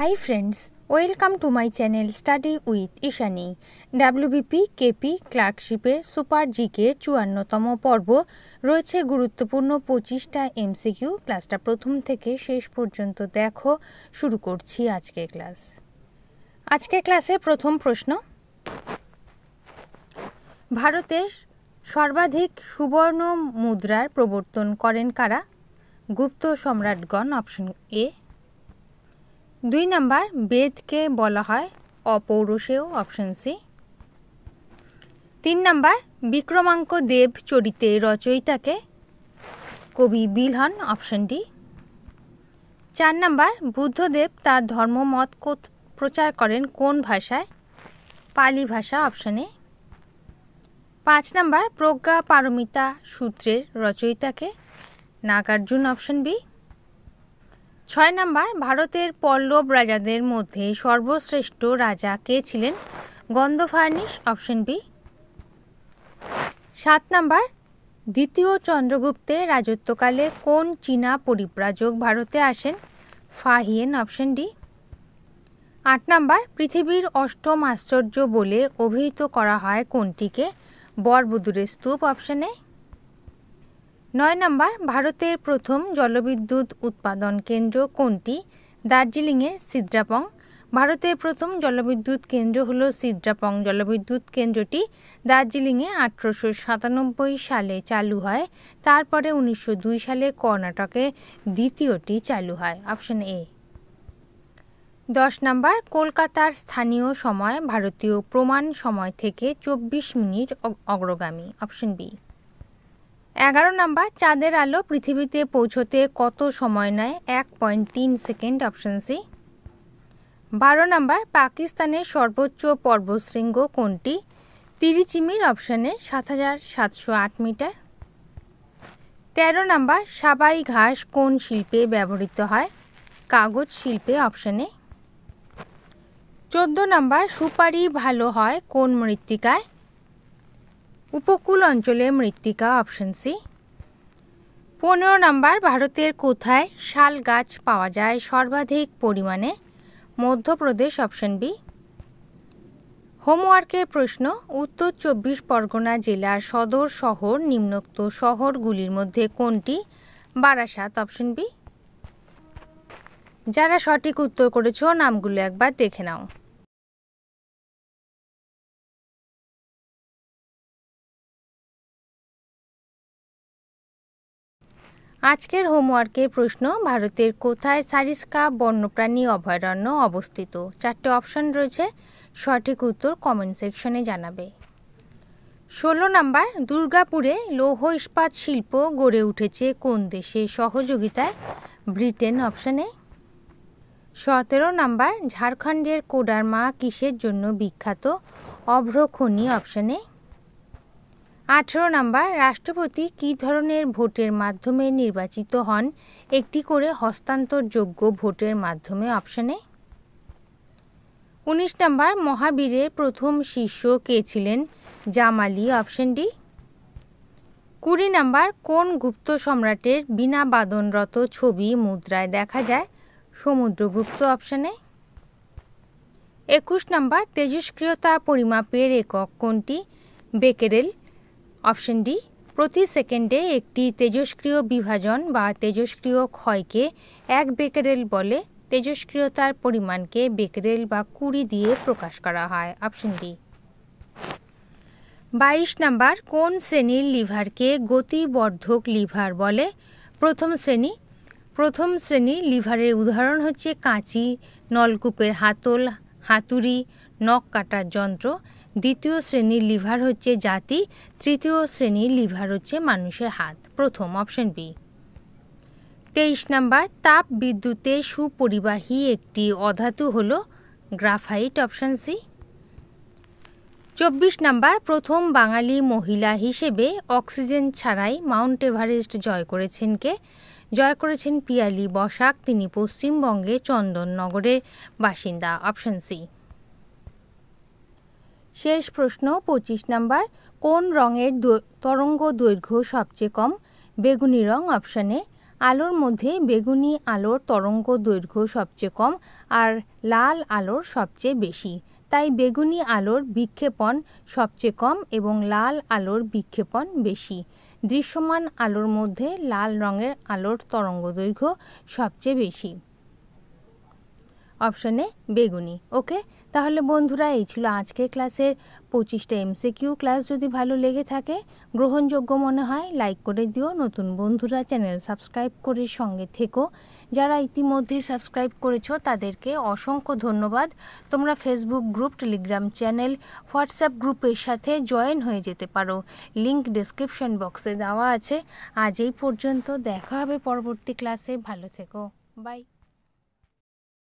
Hi friends, welcome to my channel Study with Ishani. WBP, KP, Clerkship এর super GK 54তম পর্ব রয়েছে গুরুত্বপূর্ণ 25টা এমসিকিউ। ক্লাসটা প্রথম থেকে শেষ পর্যন্ত দেখো। শুরু করছি আজকে ক্লাস। আজকে ক্লাসে প্রথম প্রশ্ন, ভারতের সর্বাধিক সুবর্ণ মুদ্রার প্রবর্তন করেন কারা? গুপ্ত সম্রাটগণ, অপশন এ। 2 नम्बर वेद के बोला है अपौरुषेय, ऑप्शन सी। 3 नम्बर विक्रमांक देव चरित्रे रचयिता के कवि Bilhana, option D. 4 number Buddhadev तार धर्ममत को प्रचार करें कौन भाषाय? पाली भाषा, option A. 5 number Prajna Paramita सूत्रे रचयिता के नागार्जुन, ऑप्शन बी। 6 नम्बर भारतेर पल्लव राजादेर मध्य सर्वश्रेष्ठ राजा के छिलेन? गंधर्वानीश, ऑप्शन बी। 7 नम्बर द्वितीय चंद्रगुप्ते राजत्वकाले कौन चीना परिव्राजक भारते आसेन? फाहियेन, ऑप्शन डी। 8 नम्बर पृथिवीर अष्टम आश्चर्य बोले अभिहित करा हय कोनटिके? बड़बुदुरेर स्तूप, ऑप्शन ए। 9 नम्बर भारतेर प्रथम जलविद्युत उत्पादन केंद्र कोनटी? दार्जिलिंगे सिद्रापং। भारतेर प्रथम जलविद्युत केंद्र हलो सिद्रापং। जलविद्युत केंद्रटी दार्जिलिंगे 1897 साले चालू हय। तारपरे 1902 साले कर्णाटके द्वितीयटी चालू हय, ऑप्शन ए। 10 नम्बर कलकातार स्थानीय समय भारतीय प्रमाण समय थेके 24 मिनट अग्रगामी, ऑप्शन बी। 11 नम्बर चाँदेर आलो पृथिवीते पौঁছতে कत समय नेয়? 1.3 सेकेंड, ऑप्शन सी। 12 नम्बर पाकिस्तानेर सर्वोच्च पर्বতশৃঙ্গ কোনটি? তিরিচিমির, অপশন এ, 7708 মিটাर। 13 नम्बर সাবাই ঘাস কোন শিল্পে ব্যবহৃত হয়? কাগজ শিল্পে, অপশন এ। 14 नम्बर সুপারি ভালো হয় কোন মৃত্তিকায়? উপকূল অঞ্চলের মৃত্তিকা, অপশন সি। 15 নম্বর ভারতের কোথায় শাল গাছ পাওয়া যায় সর্বাধিক পরিমাণে? Madhya Pradesh, option B. হোমওয়ার্কের প্রশ্ন, উত্তর 24 পরগনা জেলার সদর শহর নিম্নোক্ত শহরগুলির মধ্যে কোনটি? Barasat, option B. যারা সঠিক উত্তর করেছো নামগুলো একবার দেখে নাও। আজকের হোমওয়ার্কের প্রশ্ন, ভারতের কোথায় সারিস্কা বন্যপ্রাণী অভয়ারণ্য অবস্থিত? চারটি অপশন রয়েছে, সঠিক উত্তর কমেন্ট সেকশনে জানাবে। 16 নম্বর দুর্গাপুরে লৌহ ইস্পাত শিল্প গড়ে উঠেছে কোন দেশের সহযোগিতায়? ব্রিটেন, অপশনে। 17 নম্বর ঝাড়খণ্ডের কোডারমা কিসের জন্য বিখ্যাত? অভ্রখনি, অপশনে। 18 नम्बर राष्ट्रपति की धरनेर भोटेर माध्यमे निर्वाचित हन? एकटी करे हस्तान्तरयोग्य भोटेर माध्यमे, अपशने। 19 नम्बर महावीरेर प्रथम शिष्य के छिलेन? Jamali, option D. 20 नम्बर कोन गुप्त सम्राटेर बिना बादनरत छवि मुद्राय देखा जाय? समुद्रगुप्त, अपशने। 21 नम्बर तेजस्क्रियता परिमापेर एकक कोनटी? बेकेरेल, ऑप्शन डी। प्रति सेकेंडे एक तेजस्क्रिय विभाजन व तेजस्क्रिय क्षय के एक बेकेरेल बोले। तेजस्क्रियतार परिमाण के बेकेरेल व कूड़ी दिए प्रकाश करा है, ऑप्शन डी। 22 नम्बर कौन श्रेणी लिभार के गतिवर्धक लिभार बोले? प्रथम श्रेणी। प्रथम श्रेणी लिभारे उदाहरण होच्छे काँची, नलकूपेर हातल, हातुड़ी, नख काटार यंत्र। দ্বিতীয় শ্রেণীর লিভার হচ্ছে জাতি। তৃতীয় শ্রেণীর লিভার হচ্ছে মানুষের হাত। প্রথম, অপশন বি। 23 নাম্বার তাপ বিদ্যুতে সুপরিবাহী একটি অধাতু হলো? Graphite, option C. 24 নাম্বার প্রথম বাঙালি মহিলা হিসেবে অক্সিজেন ছাড়াই মাউন্ট এভারেস্ট জয় করেছেন কে? জয় করেছেন পিয়ালি বসাক। তিনি পশ্চিমবঙ্গে চন্দননগরের বাসিন্দা, অপশন সি। शेष प्रश्न 25 नम्बर कौन रंगेर तरंग दैर्घ्य सबचेये कम? बेगुनी रंग, अपशने। আলোর মধ্যে বেগুনি আলোর তরঙ্গ দৈর্ঘ্য সবচেয়ে কম আর লাল আলোর সবচেয়ে বেশি। তাই বেগুনি আলোর বিক্ষেপণ সবচেয়ে কম এবং লাল আলোর বিক্ষেপণ বেশি। দৃশ্যমান আলোর মধ্যে লাল রঙের আলোর তরঙ্গ দৈর্ঘ্য সবচেয়ে বেশি। অপশন এ বেগুনি। ওকে, তাহলে বন্ধুরা এই ছিল আজকের ক্লাসের 25টা MCQ। ক্লাস যদি ভালো লেগে থাকে, গ্রহণযোগ্য মনে হয় লাইক করে দিও। নতুন বন্ধুরা চ্যানেল সাবস্ক্রাইব করে সঙ্গে থেকো। যারা ইতিমধ্যে সাবস্ক্রাইব করেছো তাদেরকে অসংখ্য ধন্যবাদ। তোমরা Facebook group, Telegram channel, WhatsApp গ্রুপের সাথে জয়েন হয়ে যেতে পারো। লিংক ডেসক্রিপশন বক্সে দেওয়া আছে। আজ এই পর্যন্ত, দেখা হবে পরবর্তী ক্লাসে। ভালো থেকো, বাই।